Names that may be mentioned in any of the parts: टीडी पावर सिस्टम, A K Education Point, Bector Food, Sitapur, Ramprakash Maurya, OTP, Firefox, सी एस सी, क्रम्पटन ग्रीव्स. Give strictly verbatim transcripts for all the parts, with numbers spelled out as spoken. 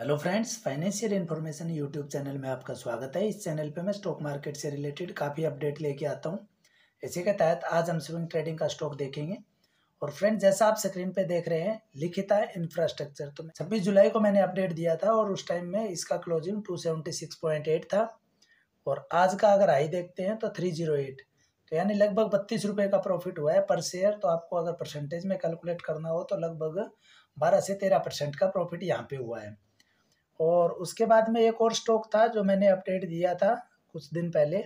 Hello friends, financial information YouTube channel में आपका स्वागत है। इस चैनल पे मैं स्टॉक मार्केट से रिलेटेड काफ़ी अपडेट लेके आता हूँ। इसी के तहत आज हम स्विंग ट्रेडिंग का स्टॉक देखेंगे। और फ्रेंड्स, जैसा आप स्क्रीन पे देख रहे हैं लिखित है इंफ्रास्ट्रक्चर, तो छब्बीस जुलाई को मैंने अपडेट दिया था और उस टाइम में इसका closing two seventy six point eight था और आज का अगर हाई देखते हैं तो थ्री जीरो एट, तो यानी लगभग बत्तीस रुपये का प्रॉफिट हुआ है पर शेयर। तो आपको अगर परसेंटेज में कैलकुलेट करना हो तो लगभग बारह से तेरह परसेंट का प्रॉफिट यहाँ पे हुआ है। और उसके बाद में एक और स्टॉक था जो मैंने अपडेट दिया था कुछ दिन पहले,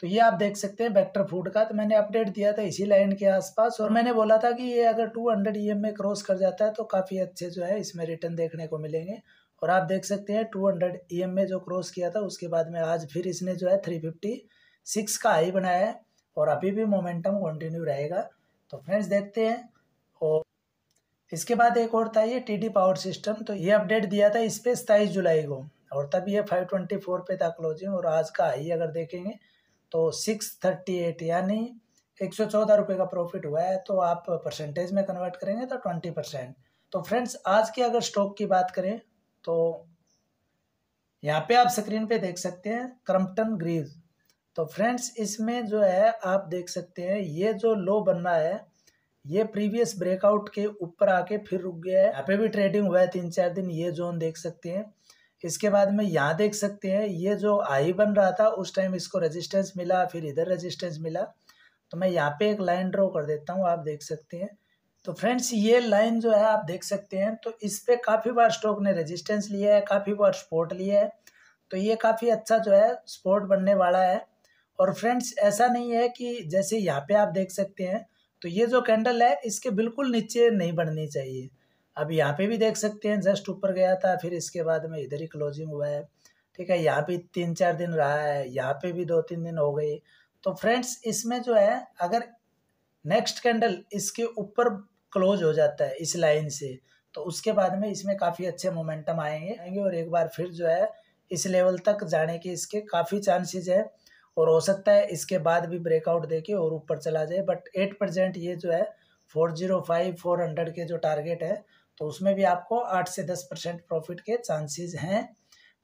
तो ये आप देख सकते हैं बेक्टर फूड का। तो मैंने अपडेट दिया था इसी लाइन के आसपास और मैंने बोला था कि ये अगर टू हंड्रेड ई एम में क्रॉस कर जाता है तो काफ़ी अच्छे जो है इसमें रिटर्न देखने को मिलेंगे। और आप देख सकते हैं टू हंड्रेड ई एम में जो क्रॉस किया था उसके बाद में आज फिर इसने जो है थ्री फिफ्टी सिक्स का हाई बनाया है और अभी भी मोमेंटम कंटिन्यू रहेगा। तो फ्रेंड्स देखते हैं। और इसके बाद एक और था ये टीडी पावर सिस्टम, तो ये अपडेट दिया था इस पर सताईस जुलाई को और तब ये फाइव ट्वेंटी फोर पे था क्लोजिंग और आज का हाई अगर देखेंगे तो सिक्स थर्टी एट यानी एक सौ चौदह रुपये का प्रॉफिट हुआ है। तो आप परसेंटेज में कन्वर्ट करेंगे तो ट्वेंटी परसेंट। तो फ्रेंड्स, आज के अगर स्टॉक की बात करें तो यहाँ पे आप स्क्रीन पे देख सकते हैं क्रम्पटन ग्रीव्स। तो फ्रेंड्स, इसमें जो है आप देख सकते हैं ये जो लो बन रहा है ये प्रीवियस ब्रेकआउट के ऊपर आके फिर रुक गया है। यहाँ पे भी ट्रेडिंग हुआ है तीन चार दिन, ये जोन देख सकते हैं। इसके बाद में यहाँ देख सकते हैं ये जो हाई बन रहा था उस टाइम इसको रेजिस्टेंस मिला, फिर इधर रेजिस्टेंस मिला। तो मैं यहाँ पे एक लाइन ड्रॉ कर देता हूँ, आप देख सकते हैं। तो फ्रेंड्स, ये लाइन जो है आप देख सकते हैं, तो इस पर काफ़ी बार स्टॉक ने रेजिस्टेंस लिया है, काफ़ी बार सपोर्ट लिया है। तो ये काफ़ी अच्छा जो है सपोर्ट बनने वाला है। और फ्रेंड्स, ऐसा नहीं है कि जैसे यहाँ पे आप देख सकते हैं तो ये जो कैंडल है इसके बिल्कुल नीचे नहीं बढ़नी चाहिए। अब यहाँ पे भी देख सकते हैं जस्ट ऊपर गया था, फिर इसके बाद में इधर ही क्लोजिंग हुआ है, ठीक है। यहाँ भी तीन चार दिन रहा है, यहाँ पे भी दो तीन दिन हो गए। तो फ्रेंड्स, इसमें जो है अगर नेक्स्ट कैंडल इसके ऊपर क्लोज हो जाता है इस लाइन से तो उसके बाद में इसमें काफ़ी अच्छे मोमेंटम आएंगे और एक बार फिर जो है इस लेवल तक जाने के इसके काफ़ी चांसेज है। और हो सकता है इसके बाद भी ब्रेकआउट देके और ऊपर चला जाए, बट एट परसेंट ये जो है four zero five four hundred के जो टारगेट है तो उसमें भी आपको आठ से दस परसेंट प्रॉफिट के चांसेस हैं।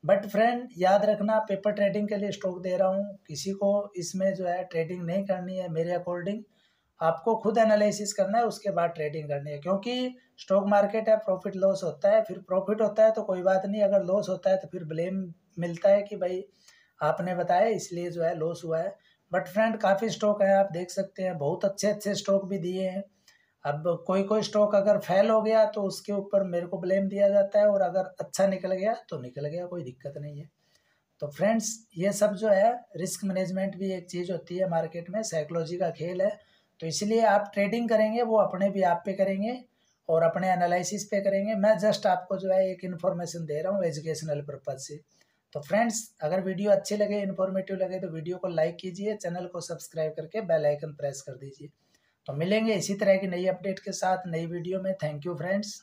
बट फ्रेंड, याद रखना पेपर ट्रेडिंग के लिए स्टॉक दे रहा हूँ, किसी को इसमें जो है ट्रेडिंग नहीं करनी है। मेरे अकॉर्डिंग आपको खुद एनालिसिस करना है, उसके बाद ट्रेडिंग करनी है, क्योंकि स्टॉक मार्केट है, प्रॉफिट लॉस होता है। फिर प्रॉफिट होता है तो कोई बात नहीं, अगर लॉस होता है तो फिर ब्लेम मिलता है कि भाई आपने बताया इसलिए जो है लॉस हुआ है। बट फ्रेंड, काफ़ी स्टॉक है, आप देख सकते हैं बहुत अच्छे अच्छे स्टॉक भी दिए हैं। अब कोई कोई स्टॉक अगर फेल हो गया तो उसके ऊपर मेरे को ब्लेम दिया जाता है और अगर अच्छा निकल गया तो निकल गया, कोई दिक्कत नहीं है। तो फ्रेंड्स, ये सब जो है रिस्क मैनेजमेंट भी एक चीज़ होती है मार्केट में, साइकोलॉजी का खेल है। तो इसलिए आप ट्रेडिंग करेंगे वो अपने भी आप पे करेंगे और अपने एनालिसिस पे करेंगे। मैं जस्ट आपको जो है एक इन्फॉर्मेशन दे रहा हूँ एजुकेशनल पर्पज़ से। तो फ्रेंड्स, अगर वीडियो अच्छी लगे, इन्फॉर्मेटिव लगे तो वीडियो को लाइक कीजिए, चैनल को सब्सक्राइब करके बेल आइकन प्रेस कर दीजिए। तो मिलेंगे इसी तरह की नई अपडेट के साथ नई वीडियो में। Thank you friends.